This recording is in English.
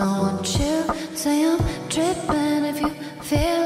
I want you, say I'm tripping if you feel